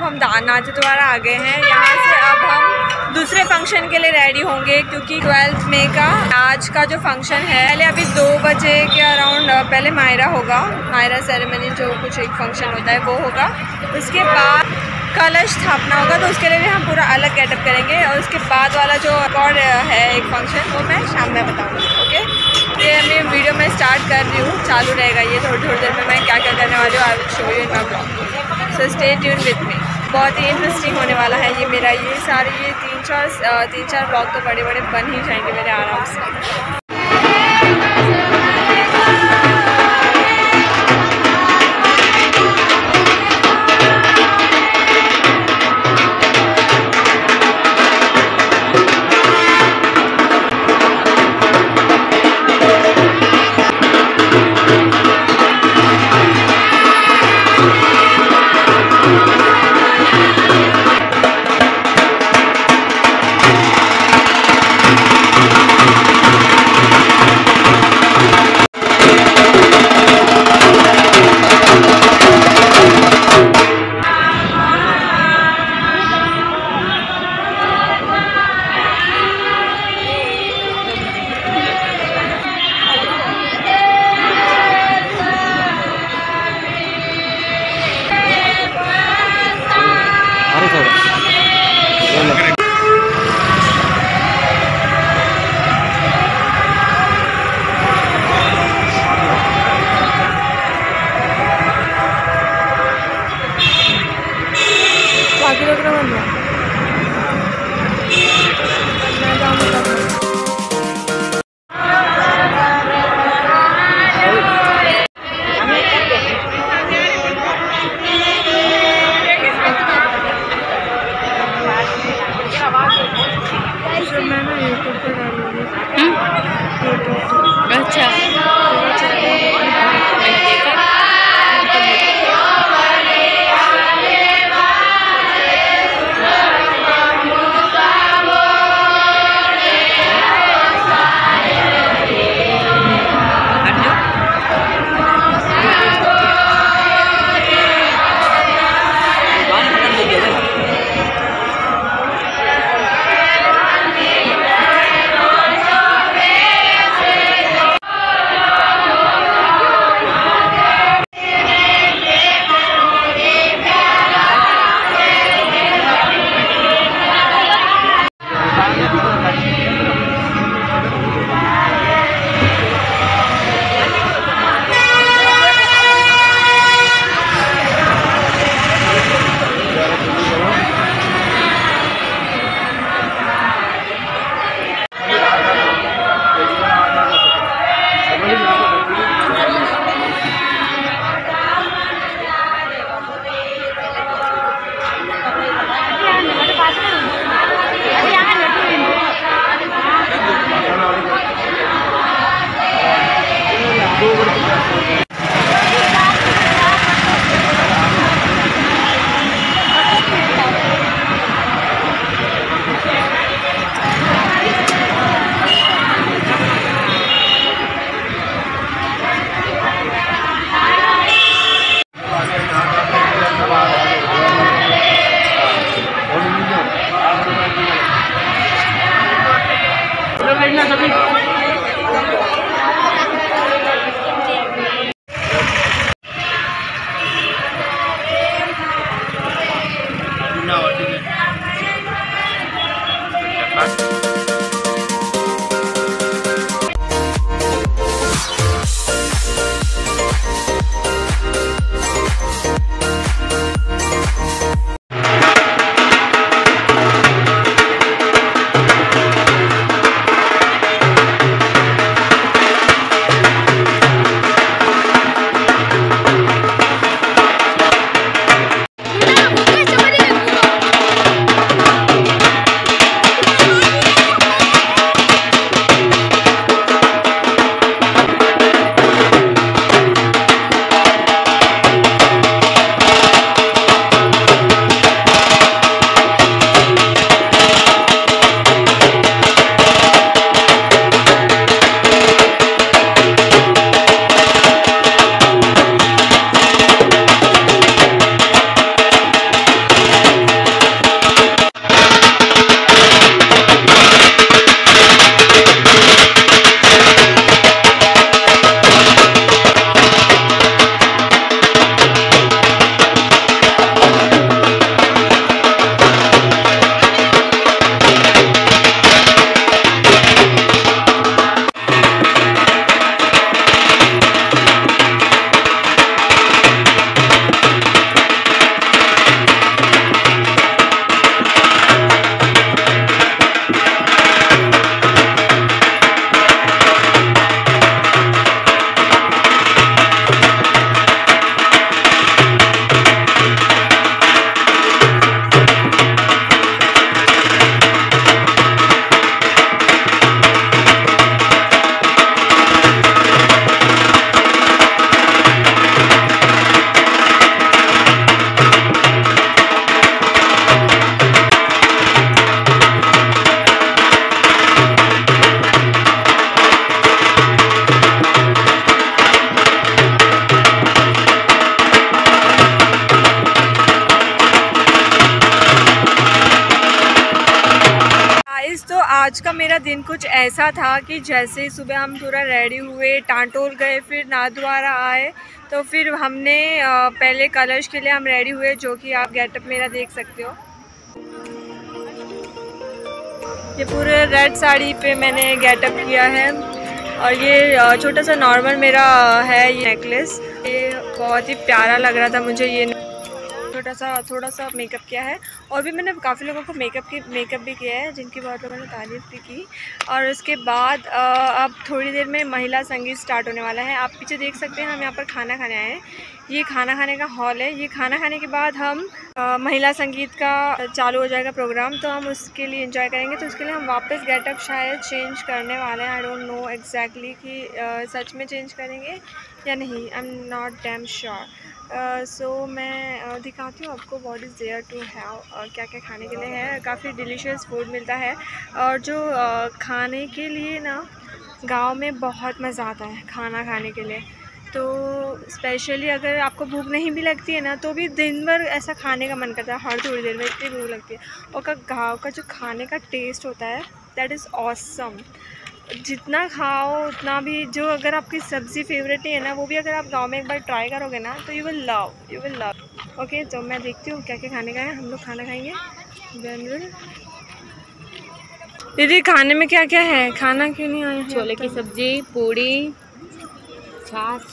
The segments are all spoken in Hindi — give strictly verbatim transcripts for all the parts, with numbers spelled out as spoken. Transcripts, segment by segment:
अब हम नाचद्वारा आ गए हैं। यहाँ से अब हम दूसरे फंक्शन के लिए रेडी होंगे क्योंकि ट्वेल्थ मई का आज का जो फंक्शन है, पहले अभी दो बजे के अराउंड पहले मायरा होगा, मायरा सेरेमनी जो कुछ एक फंक्शन होता है वो होगा। उसके बाद कलश स्थापना होगा, तो उसके लिए भी हम पूरा अलग गेटअप करेंगे। और उसके बाद वाला जो और है एक फंक्शन वो मैं शाम में बताऊँगी। ओके, ये मैं वीडियो में स्टार्ट कर रही हूँ, चालू रहेगा ये थोड़ी थोड़ी देर में। मैं क्या क्या करने वाली हूँ I will show you in my blog, so stay tuned with me. बहुत ही इंटरेस्टिंग होने वाला है ये मेरा, ये सारे ये तीन चार तीन चार ब्लॉग तो बड़े बड़े बन ही जाएंगे मेरे आराम से। आज का मेरा दिन कुछ ऐसा था कि जैसे सुबह हम पूरा रेडी हुए, टांटोल गए, फिर नाथद्वारा आए, तो फिर हमने पहले कलश के लिए हम रेडी हुए, जो कि आप गेटअप मेरा देख सकते हो। ये पूरे रेड साड़ी पे मैंने गेटअप किया है और ये छोटा सा नॉर्मल मेरा है ये नेकलेस। ये बहुत ही प्यारा लग रहा था मुझे। ये छोटा सा थोड़ा सा मेकअप किया है और भी मैंने काफ़ी लोगों को मेकअप की मेकअप भी किया है, जिनकी बहुत लोगों ने तारीफ़ भी की। और उसके बाद अब थोड़ी देर में महिला संगीत स्टार्ट होने वाला है। आप पीछे देख सकते हैं, हम यहाँ पर खाना खाने आए हैं। ये खाना खाने का हॉल है। ये खाना खाने के बाद हम आ, महिला संगीत का चालू हो जाएगा प्रोग्राम, तो हम उसके लिए इंजॉय करेंगे। तो उसके लिए हम वापस गेटअप शायद चेंज करने वाले हैं। आई डोंट नो एग्जैक्टली कि आ, सच में चेंज करेंगे या नहीं, I am not damn sure. So uh, so, मैं uh, दिखाती हूँ आपको what is there to have, क्या क्या खाने के लिए है। काफ़ी डिलीशियस फूड मिलता है और जो uh, खाने के लिए ना गांव में बहुत मज़ा आता है खाना खाने के लिए। तो स्पेशली अगर आपको भूख नहीं भी लगती है ना, तो भी दिन भर ऐसा खाने का मन करता है। हर थोड़ी देर में इतनी भूख लगती है। और का गाँव का जो खाने का टेस्ट होता है, दैट इज़ ऑसम। जितना खाओ उतना भी, जो अगर आपकी सब्ज़ी फेवरेट ही है ना, वो भी अगर आप गांव में एक बार ट्राई करोगे ना, तो you will love you will love okay. तो मैं देखती हूँ क्या क्या खाने का है। हम लोग खाना खाएंगे। दीदी, खाने में क्या क्या है? खाना क्यों नहीं आया? छोले की सब्जी, पूड़ी, छाछ,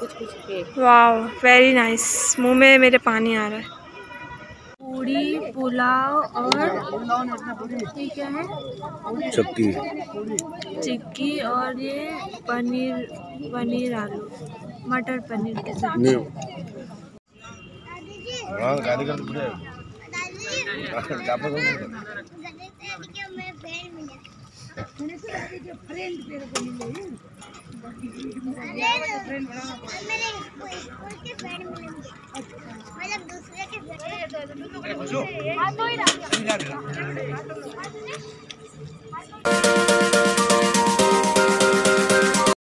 कुछ कुछ। वाह, वेरी नाइस। मुँह में मेरे पानी आ रहा है। पूड़ी, पुलाव और ये क्या है? चिक्की चिक्की और ये पनीर पनीर आलू मटर पनीर के साथ।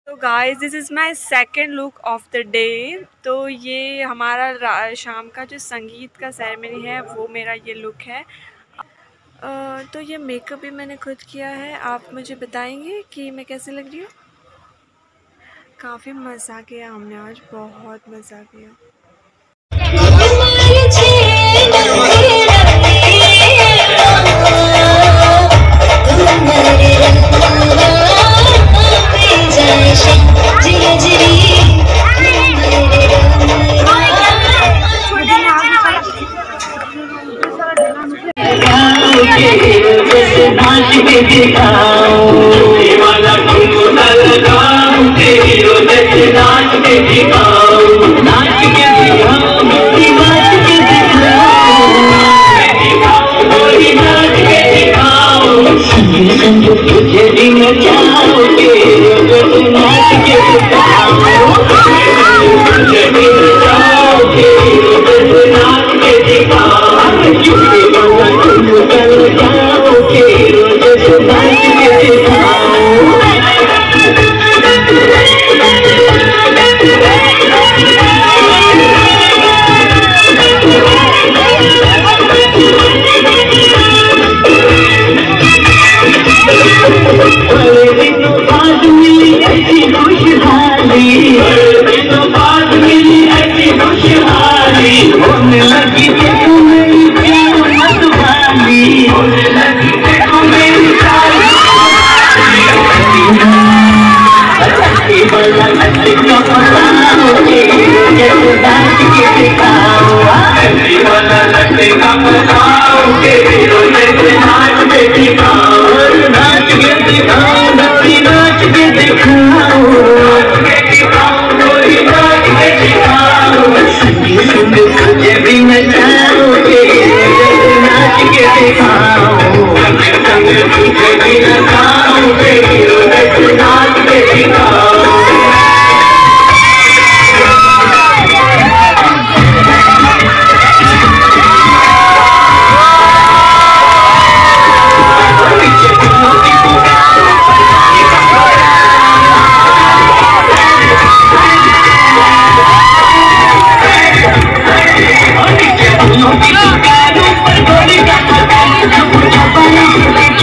तो guys, this is my second look of the day. तो ये हमारा शाम का जो संगीत का सेरेमनी है, वो मेरा ये लुक है। uh, तो ये मेकअप भी मैंने खुद किया है। आप मुझे बताएंगे कि मैं कैसे लग रही हूँ। काफ़ी मज़ा किया हमने आज, बहुत मज़ा किया।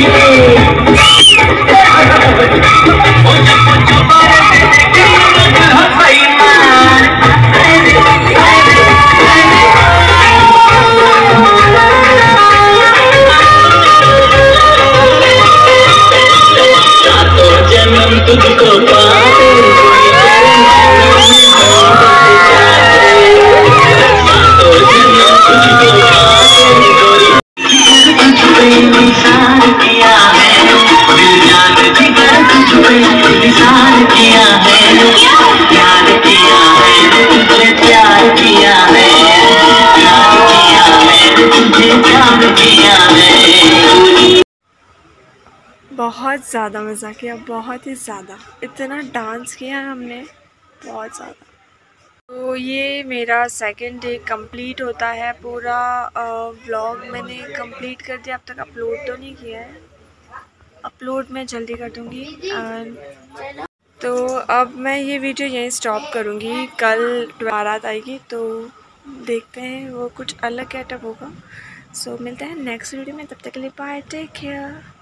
Yeah! पे निशान किया है, प्यार किया है तुझे, प्यार किया है, प्यार किया है तुझे, प्यार किया है। बहुत ज़्यादा मज़ा किया, बहुत ही ज़्यादा, इतना डांस किया हमने, बहुत ज़्यादा। तो ये मेरा सेकंड डे कंप्लीट होता है। पूरा व्लॉग मैंने कंप्लीट कर दिया, अब तक अपलोड तो नहीं किया है, अपलोड मैं जल्दी कर दूँगी। एंड तो अब मैं ये वीडियो यहीं स्टॉप करूँगी, कल बारात आएगी तो देखते हैं, वो कुछ अलग कैटअप होगा। सो so, मिलते हैं नेक्स्ट वीडियो में, तब तक के लिए बाय, टेक केयर।